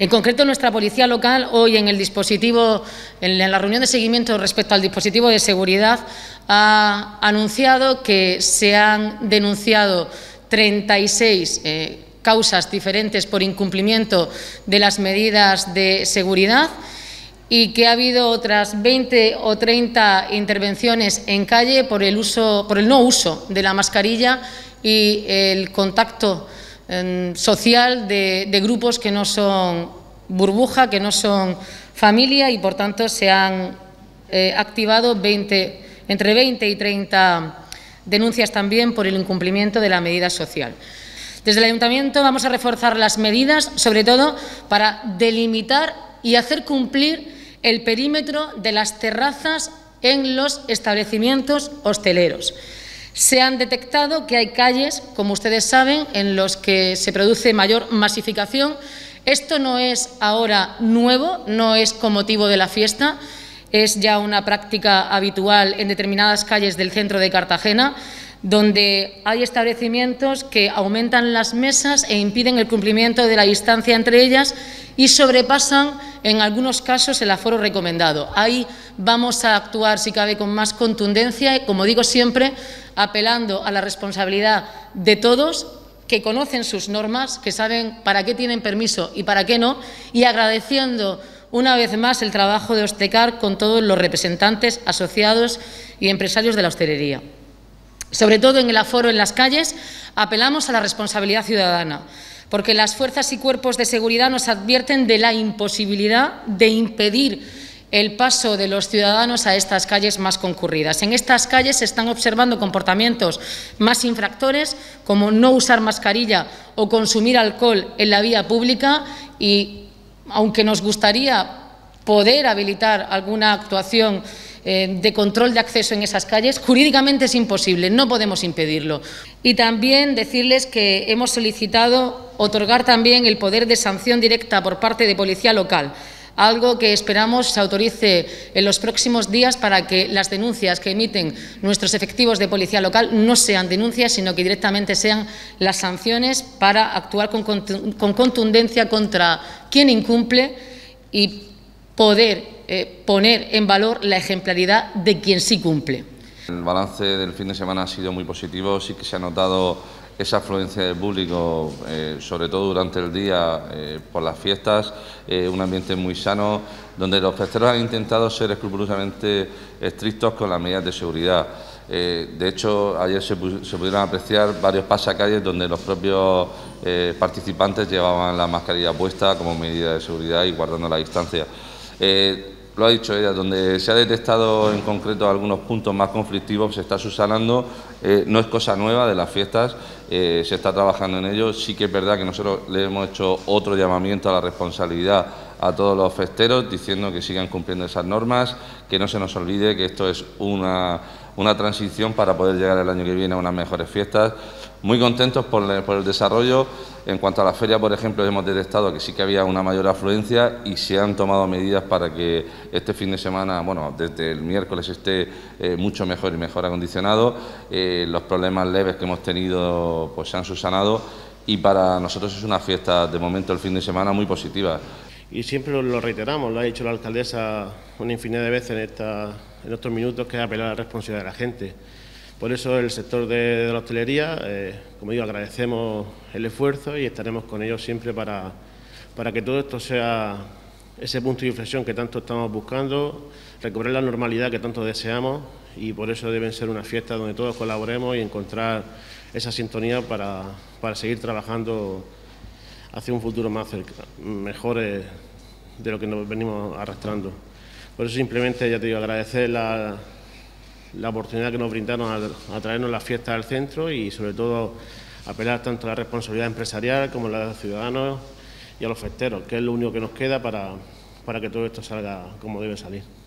En concreto, nuestra Policía Local hoy en la reunión de seguimiento respecto al dispositivo de seguridad ha anunciado que se han denunciado 36 causas diferentes por incumplimiento de las medidas de seguridad y que ha habido otras 20 o 30 intervenciones en calle por el no uso de la mascarilla y el contacto social de grupos que no son burbuja, que no son familia, y por tanto se han activado entre 20 y 30 denuncias también por el incumplimiento de la medida social. Desde el Ayuntamiento vamos a reforzar las medidas, sobre todo para delimitar y hacer cumplir el perímetro de las terrazas en los establecimientos hosteleros. Se han detectado que hay calles, como ustedes saben, en las que se produce mayor masificación. Esto no es ahora nuevo, no es con motivo de la fiesta, es ya una práctica habitual en determinadas calles del centro de Cartagena, donde hay establecimientos que aumentan las mesas e impiden el cumplimiento de la distancia entre ellas y sobrepasan, en algunos casos, el aforo recomendado. Ahí vamos a actuar, si cabe, con más contundencia y, como digo siempre, apelando a la responsabilidad de todos, que conocen sus normas, que saben para qué tienen permiso y para qué no, y agradeciendo una vez más el trabajo de Hostecar con todos los representantes, asociados y empresarios de la hostelería. Sobre todo en el aforo en las calles, apelamos a la responsabilidad ciudadana, porque las fuerzas y cuerpos de seguridad nos advierten de la imposibilidad de impedir el paso de los ciudadanos a estas calles más concurridas. En estas calles se están observando comportamientos más infractores, como no usar mascarilla o consumir alcohol en la vía pública, y aunque nos gustaría poder habilitar alguna actuación de control de acceso en esas calles, jurídicamente es imposible, no podemos impedirlo. Y también decirles que hemos solicitado otorgar también el poder de sanción directa por parte de Policía Local, algo que esperamos se autorice en los próximos días para que las denuncias que emiten nuestros efectivos de Policía Local no sean denuncias, sino que directamente sean las sanciones para actuar con contundencia contra quien incumple y poder poner en valor la ejemplaridad de quien sí cumple. El balance del fin de semana ha sido muy positivo, sí que se ha notado esa afluencia del público, sobre todo durante el día, por las fiestas, un ambiente muy sano, donde los festeros han intentado ser escrupulosamente estrictos con las medidas de seguridad. De hecho, ayer se pudieron apreciar varios pasacalles donde los propios participantes llevaban la mascarilla puesta como medida de seguridad y guardando la distancia. Lo ha dicho ella, donde se ha detectado en concreto algunos puntos más conflictivos se está subsanando, no es cosa nueva de las fiestas, se está trabajando en ello. Sí que es verdad que nosotros le hemos hecho otro llamamiento a la responsabilidad a todos los festeros, diciendo que sigan cumpliendo esas normas, que no se nos olvide que esto es una transición para poder llegar el año que viene a unas mejores fiestas. Muy contentos por el desarrollo. En cuanto a la feria, por ejemplo, hemos detectado que sí que había una mayor afluencia y se han tomado medidas para que este fin de semana, bueno, desde el miércoles esté mucho mejor y mejor acondicionado. Los problemas leves que hemos tenido pues se han subsanado y para nosotros es una fiesta, de momento, el fin de semana muy positiva. Y siempre lo reiteramos, lo ha dicho la alcaldesa una infinidad de veces en estos minutos, que es apelar a la responsabilidad de la gente. Por eso el sector de la hostelería, como digo, agradecemos el esfuerzo y estaremos con ellos siempre para que todo esto sea ese punto de inflexión que tanto estamos buscando, recobrar la normalidad que tanto deseamos, y por eso deben ser una fiesta donde todos colaboremos y encontrar esa sintonía para seguir trabajando hacia un futuro más mejor de lo que nos venimos arrastrando. Por eso simplemente, ya te digo, agradecer la oportunidad que nos brindaron a traernos las fiestas al centro y sobre todo apelar tanto a la responsabilidad empresarial como a la de los ciudadanos y a los festeros, que es lo único que nos queda para que todo esto salga como debe salir.